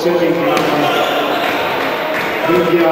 trzeciej planie Widia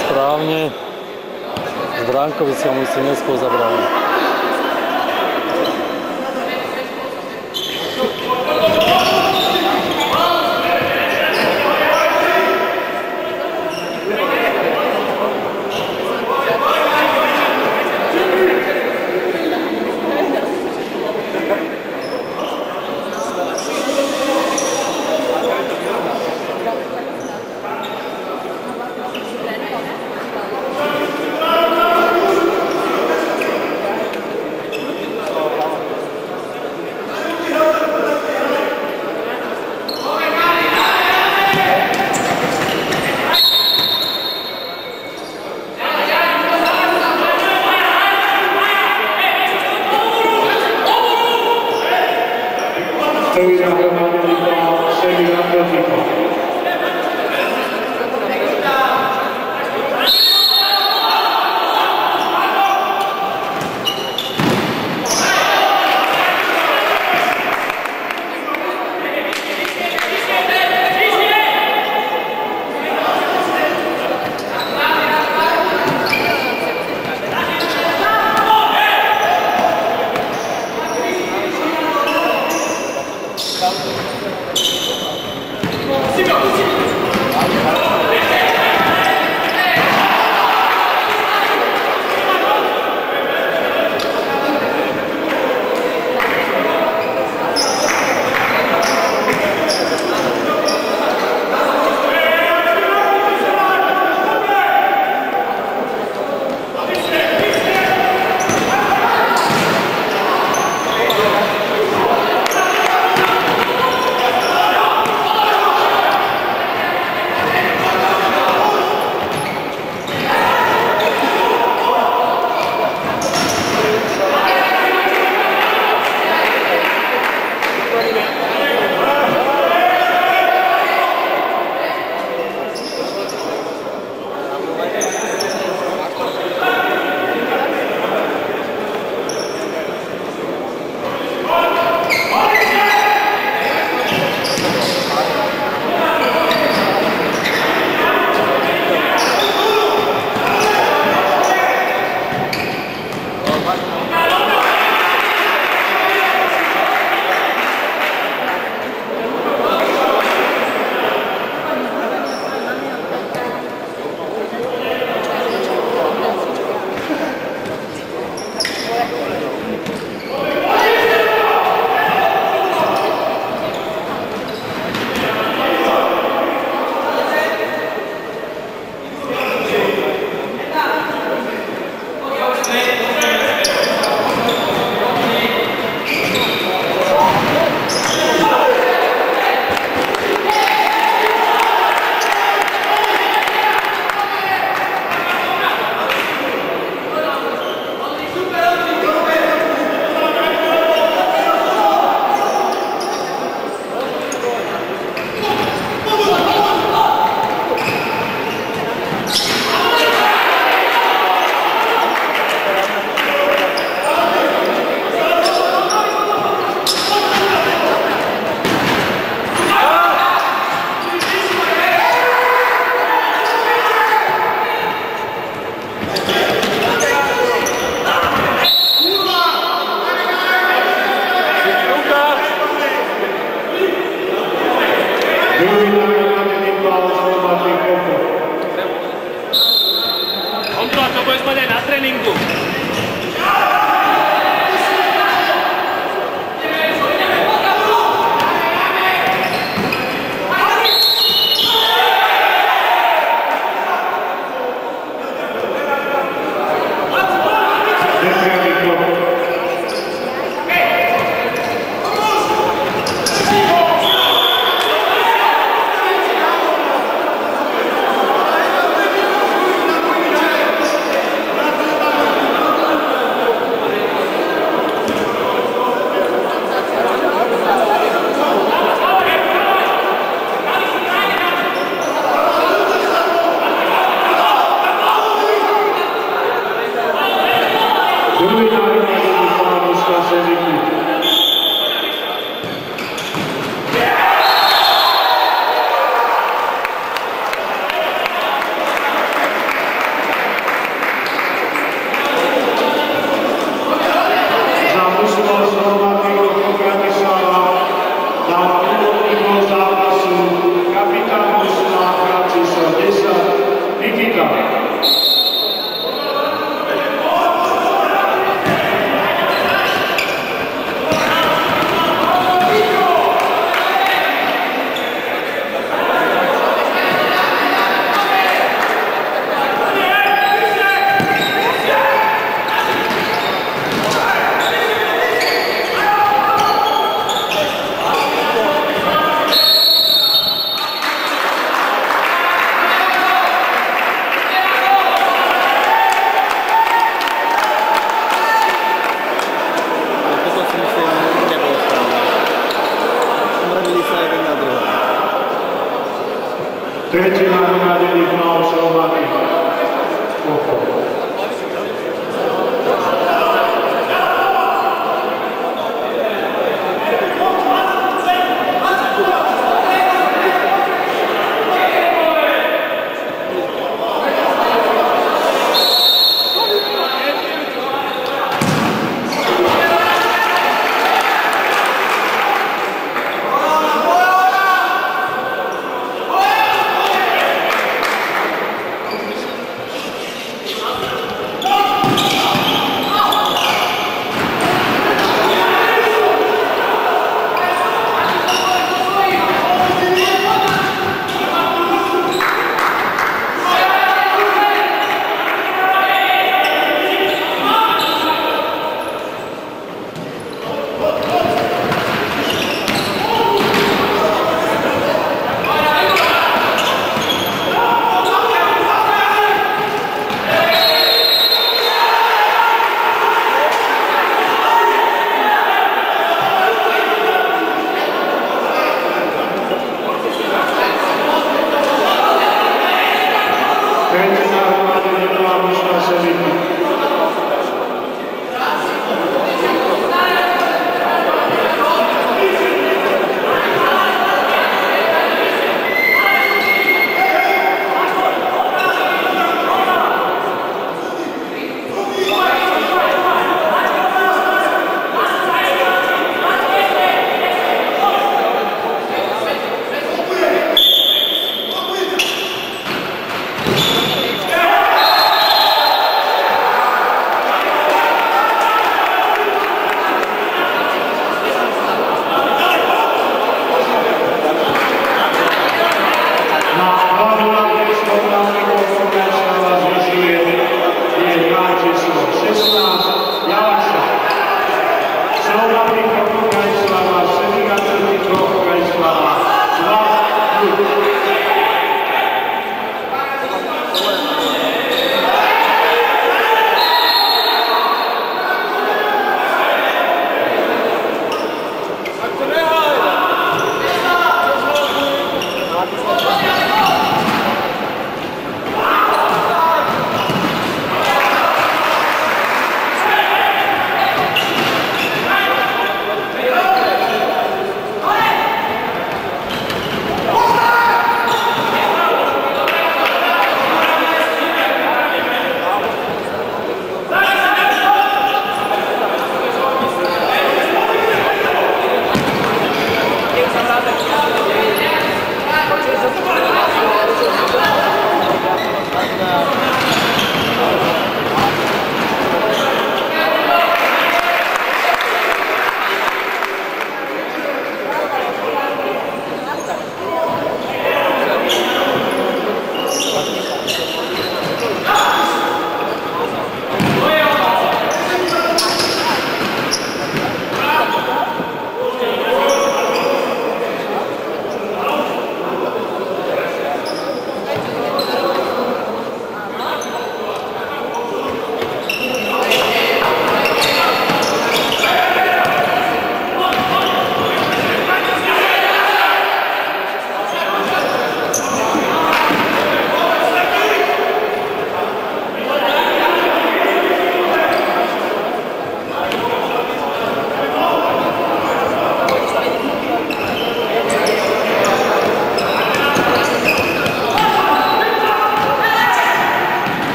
Sprawnie Drankowiec ja mu Syniecką zabrał.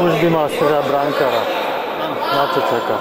Už by mal strieľať brankára. Na čo čaká?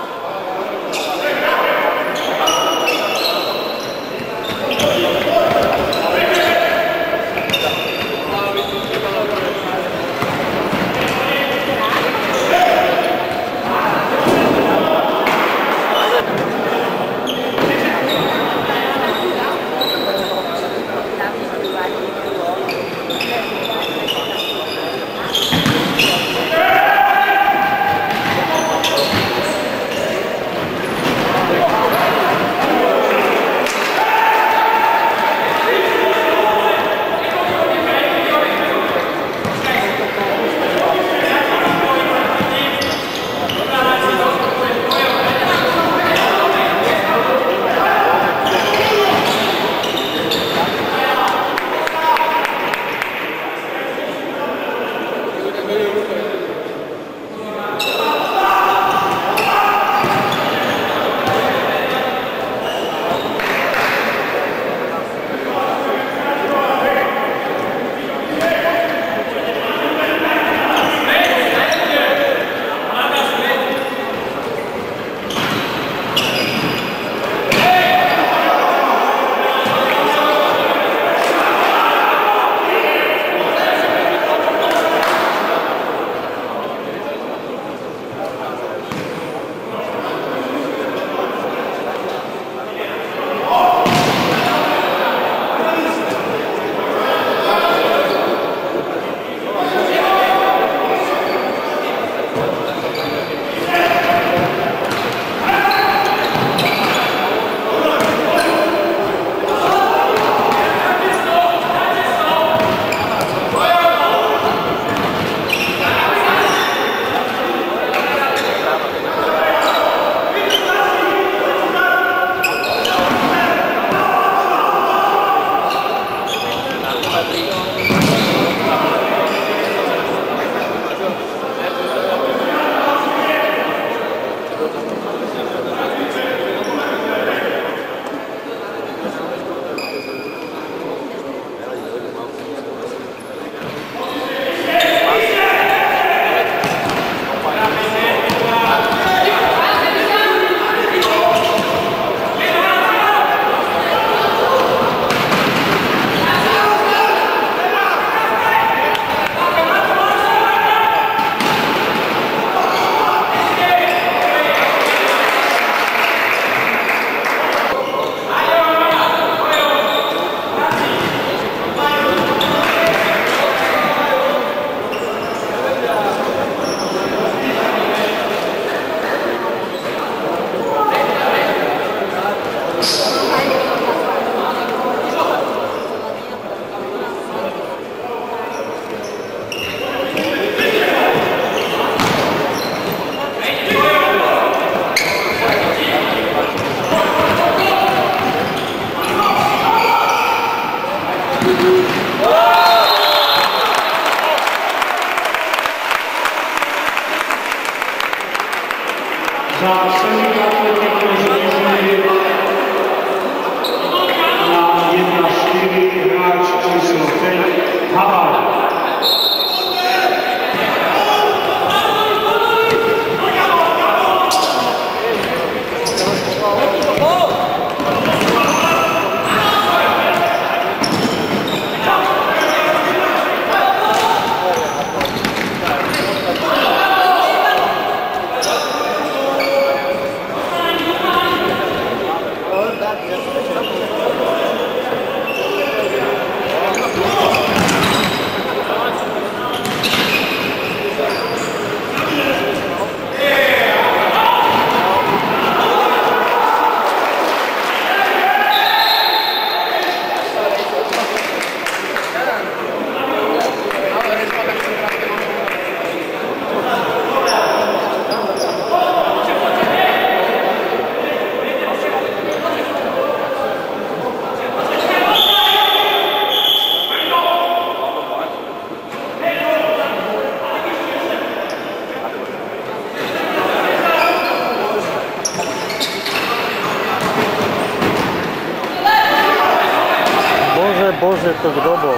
Może to w dobo.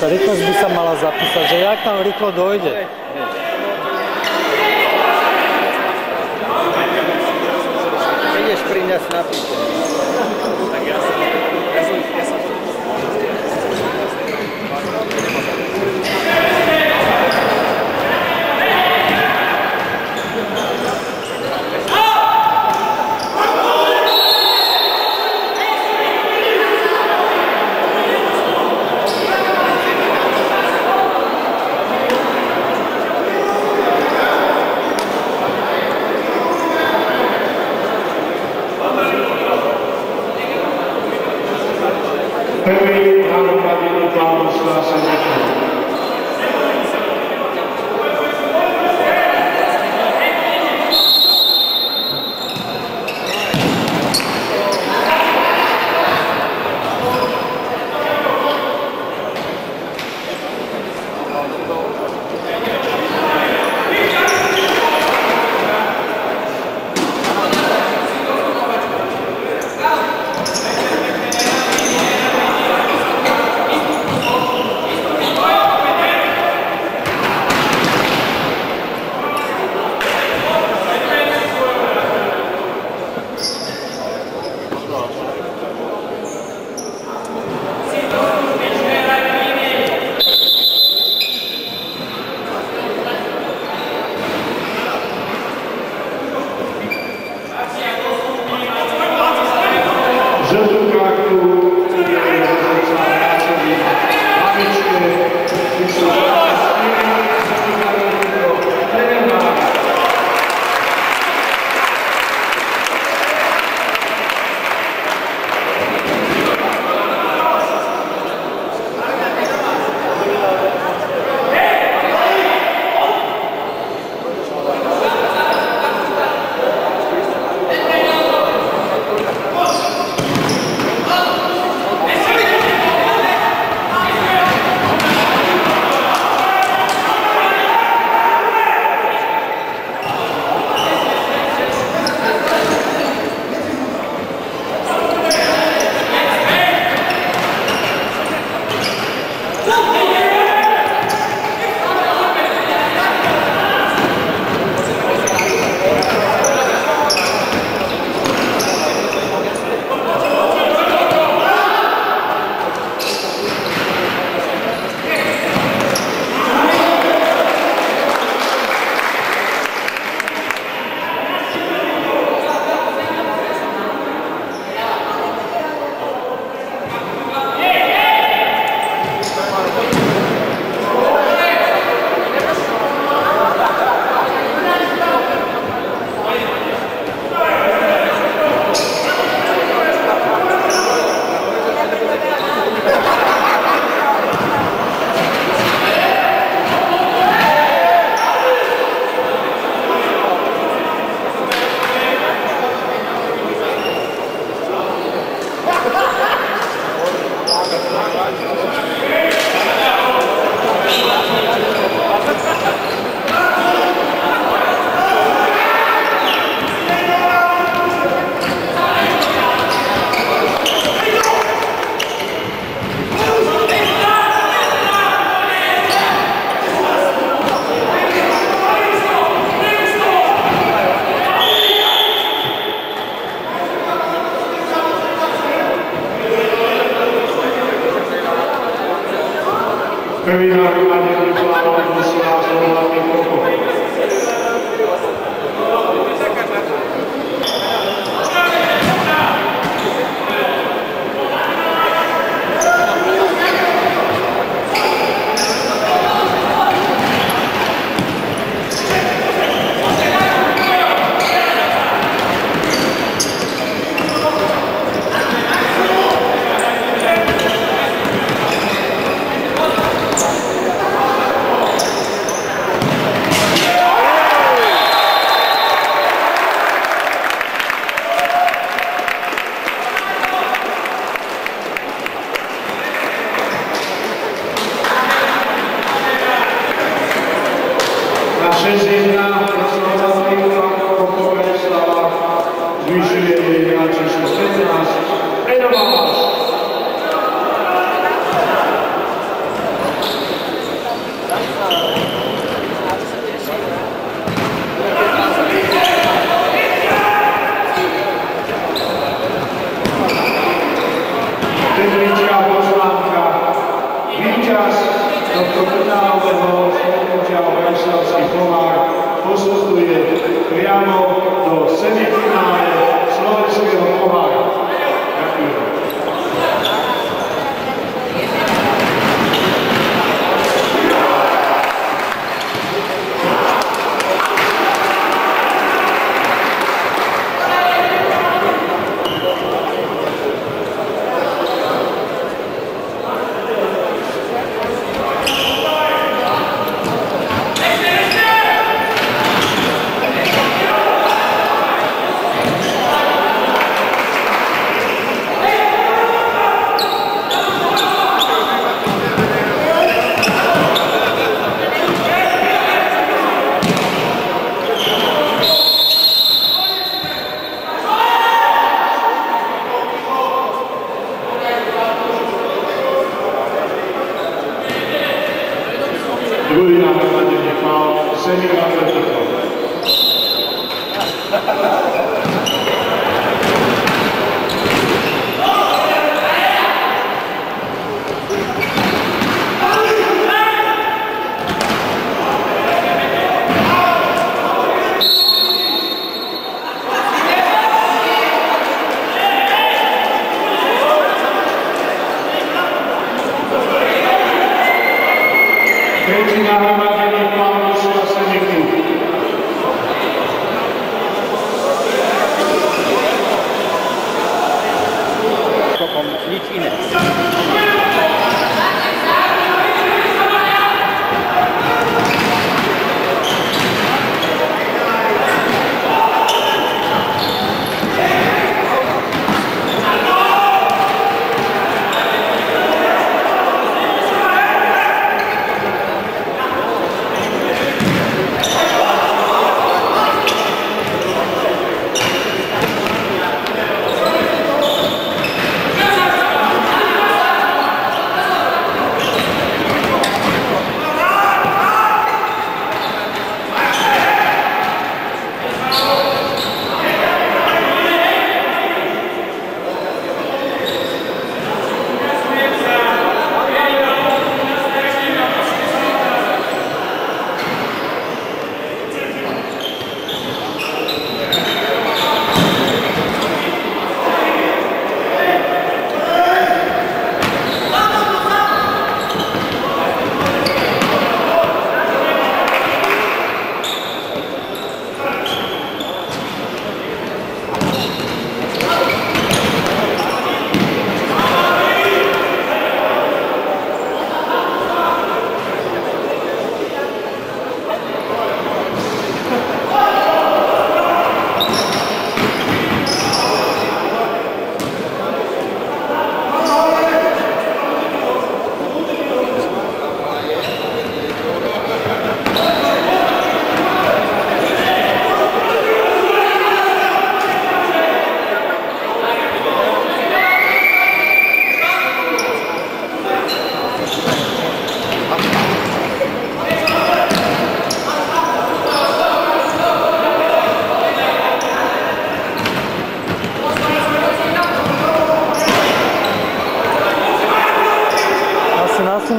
tá rýchlosť by sa mala zapísať, že jak tam rýchlo dojde. Ideš priniesť na píte.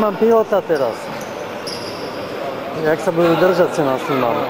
Mam pilota teraz. Jak sobie wydrżę, co nas nie mamy.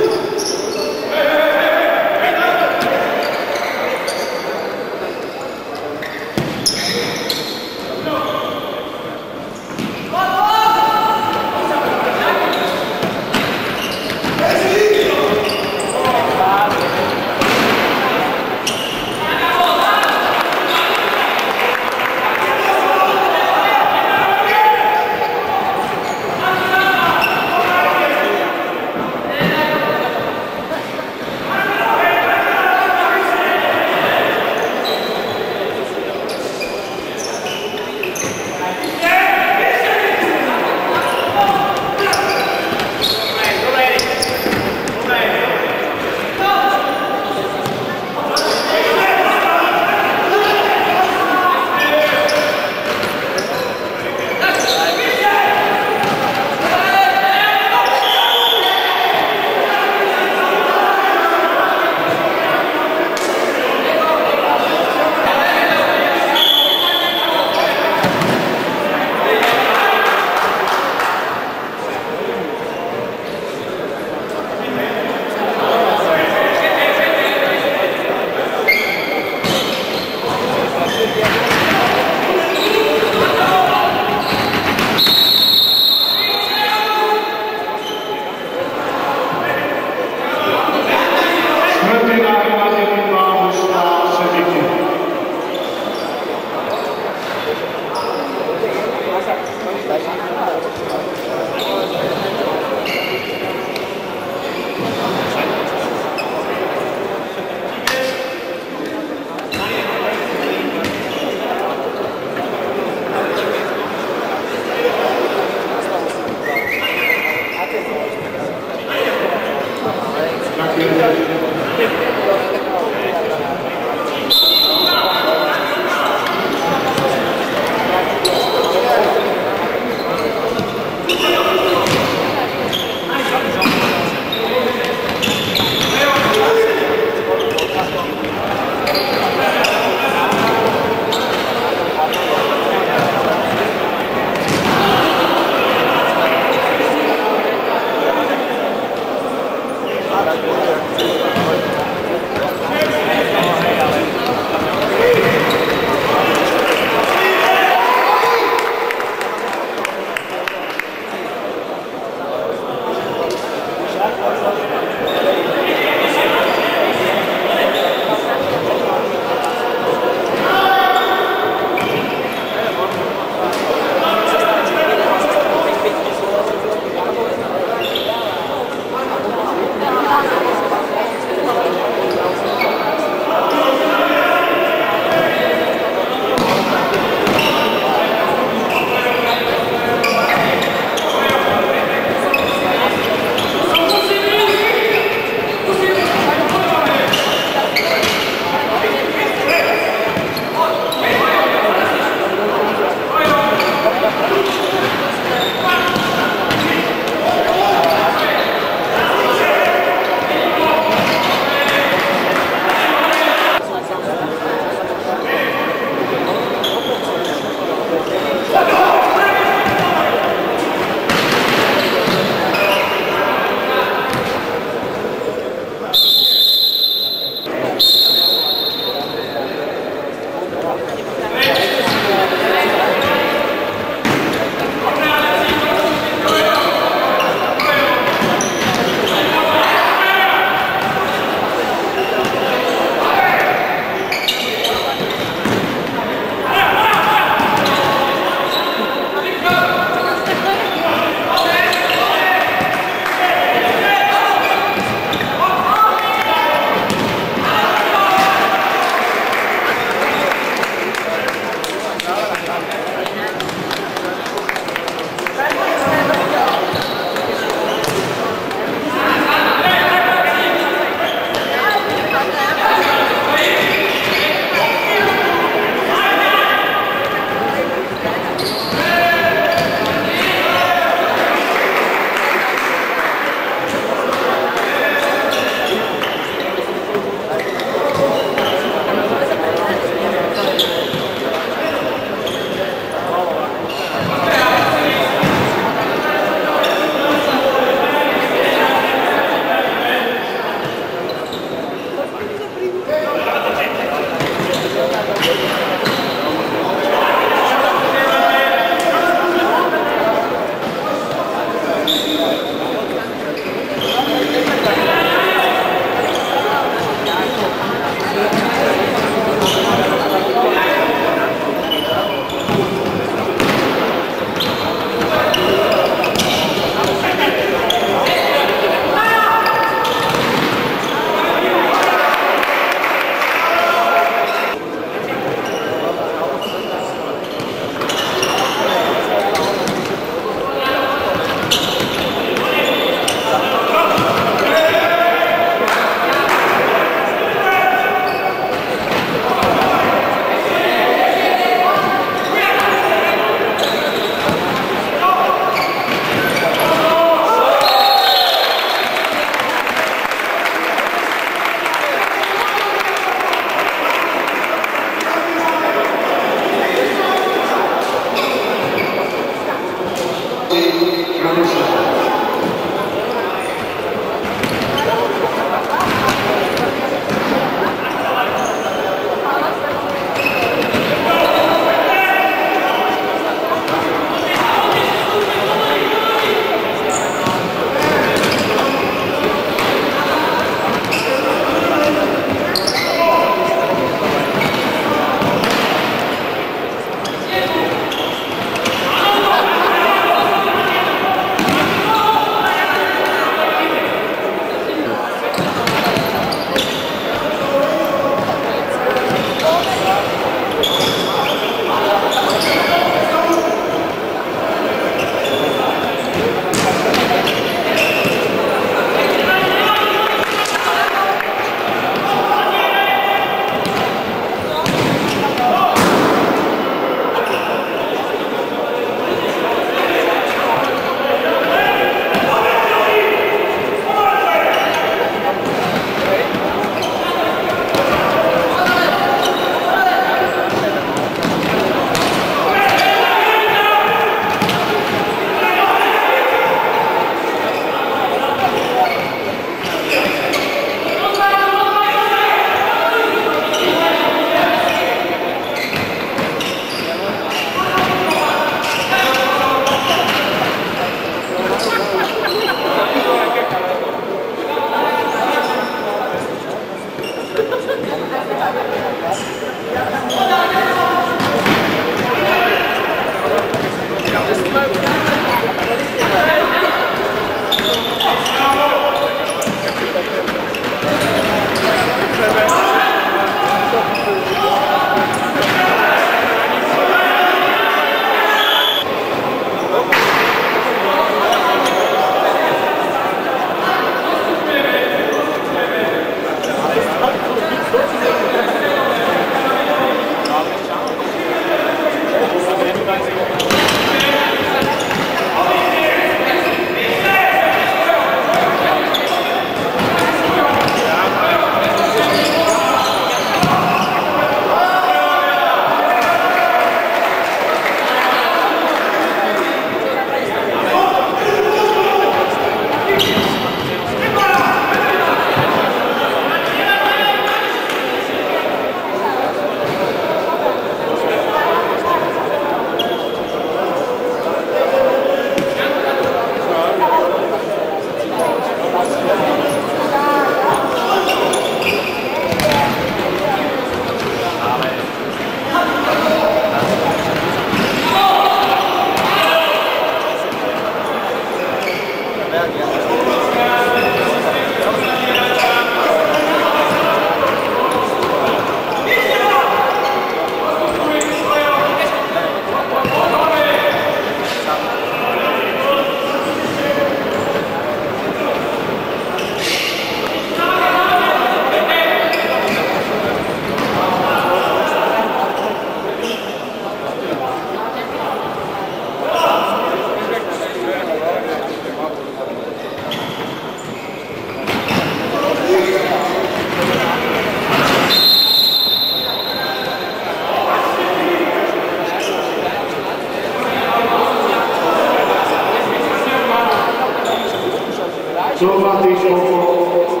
Słowa tych owo,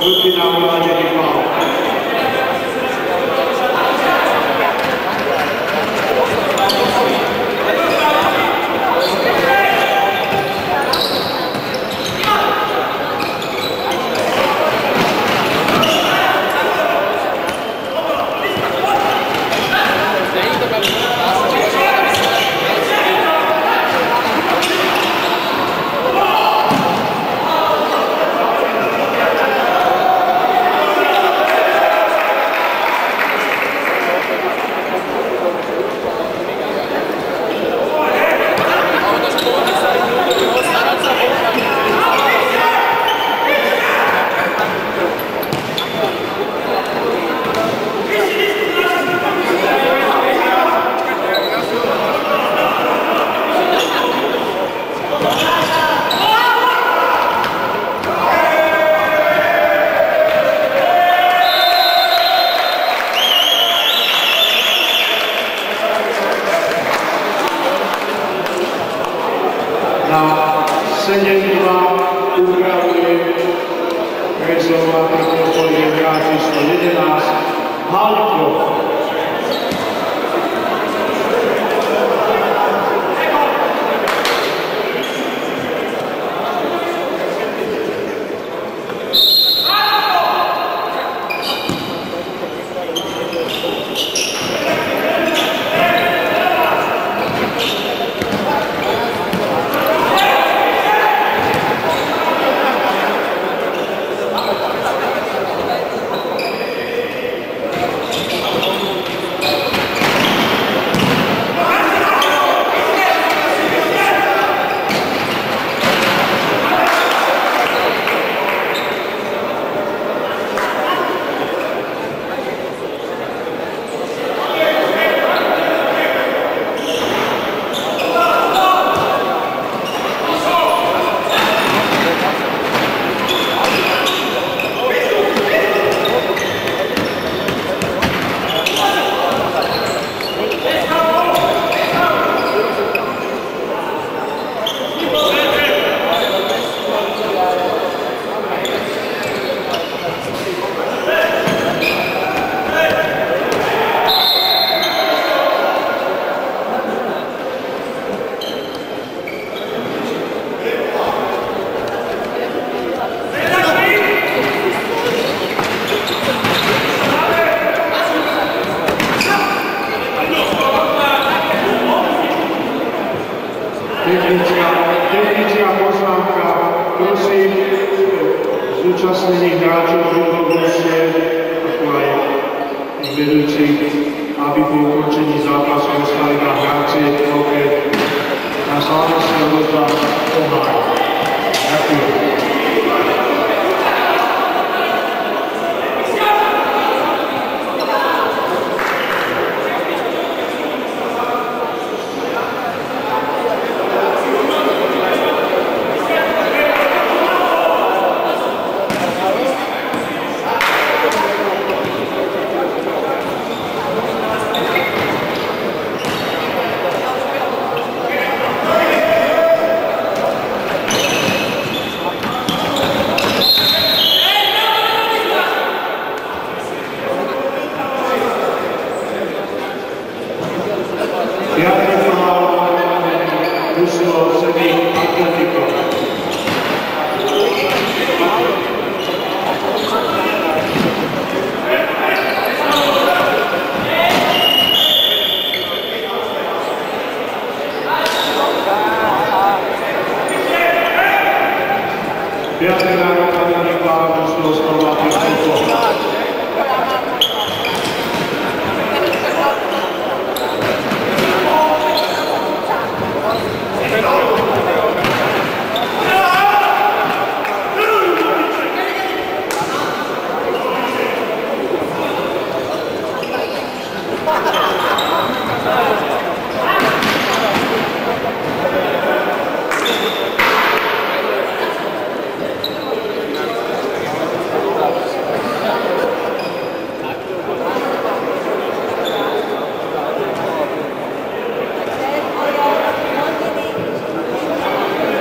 sztuki na ulanie nie ma.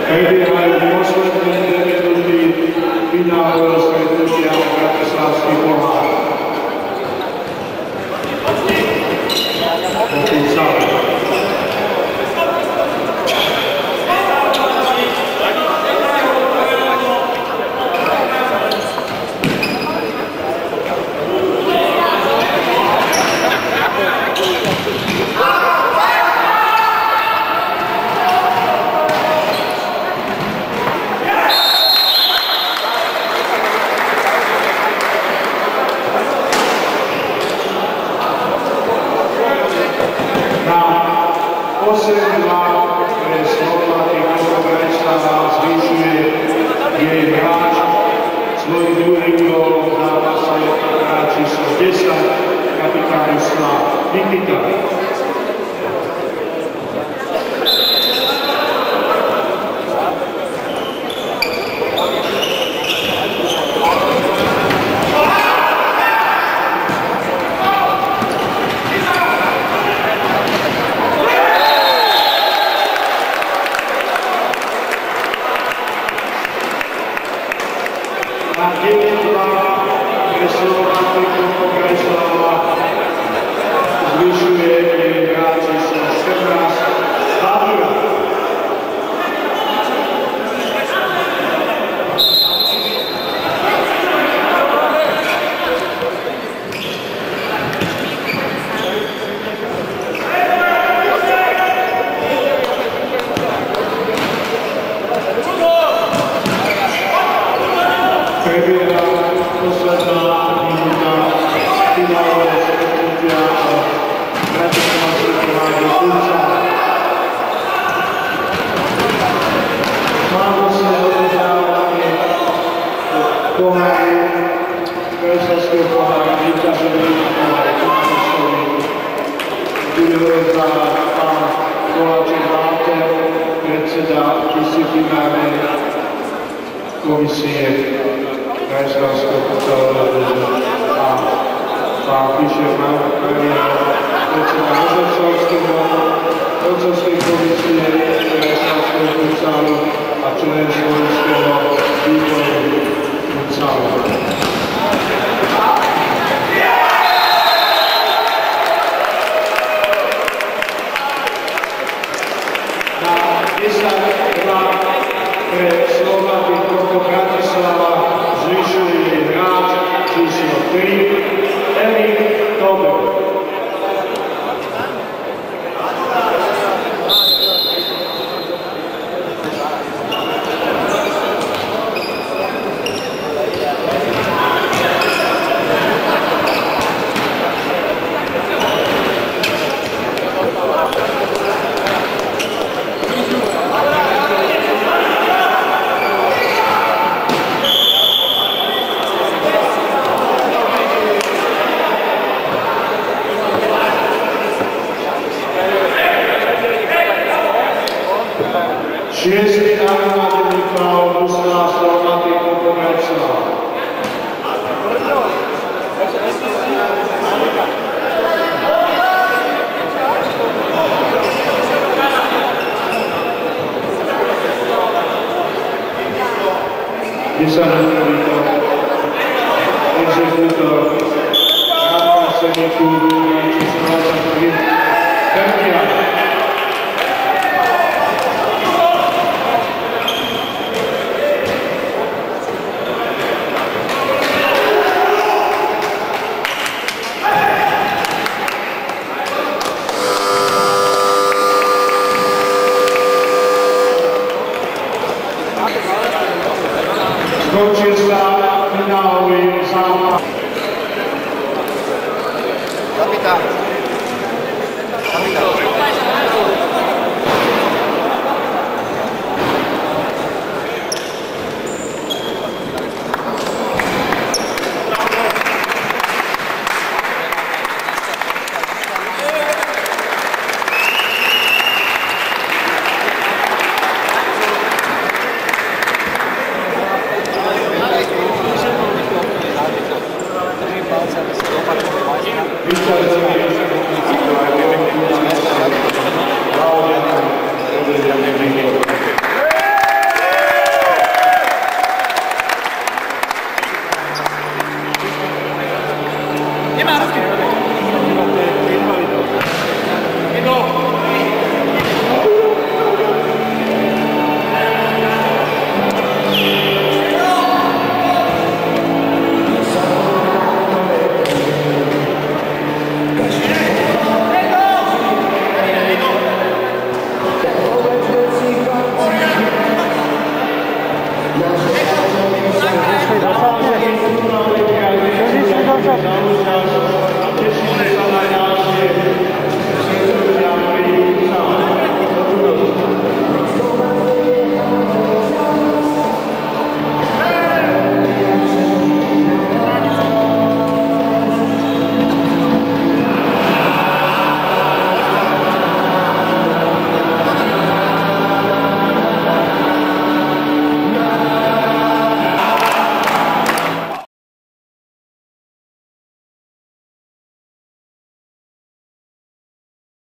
Maybe I wasn't in the middle of the Capitán.